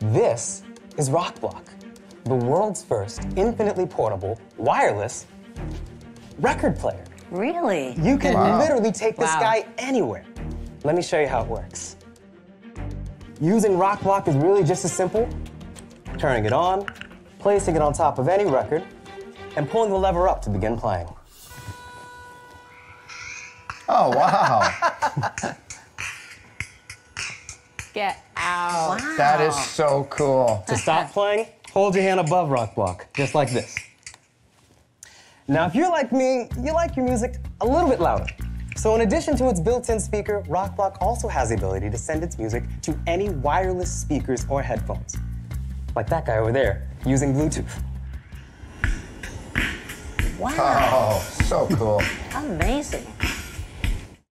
This is Rokblok, the world's first infinitely portable, wireless record player. Really? You can literally take this guy anywhere. Let me show you how it works. Using Rokblok is really just as simple. Turning it on, placing it on top of any record, and pulling the lever up to begin playing. Oh, wow. Get out. Wow. That is so cool. To stop playing, hold your hand above Rokblok, just like this. Now, if you're like me, you like your music a little bit louder. So in addition to its built-in speaker, Rokblok also has the ability to send its music to any wireless speakers or headphones. Like that guy over there, using Bluetooth. Wow. Oh, so cool. Amazing.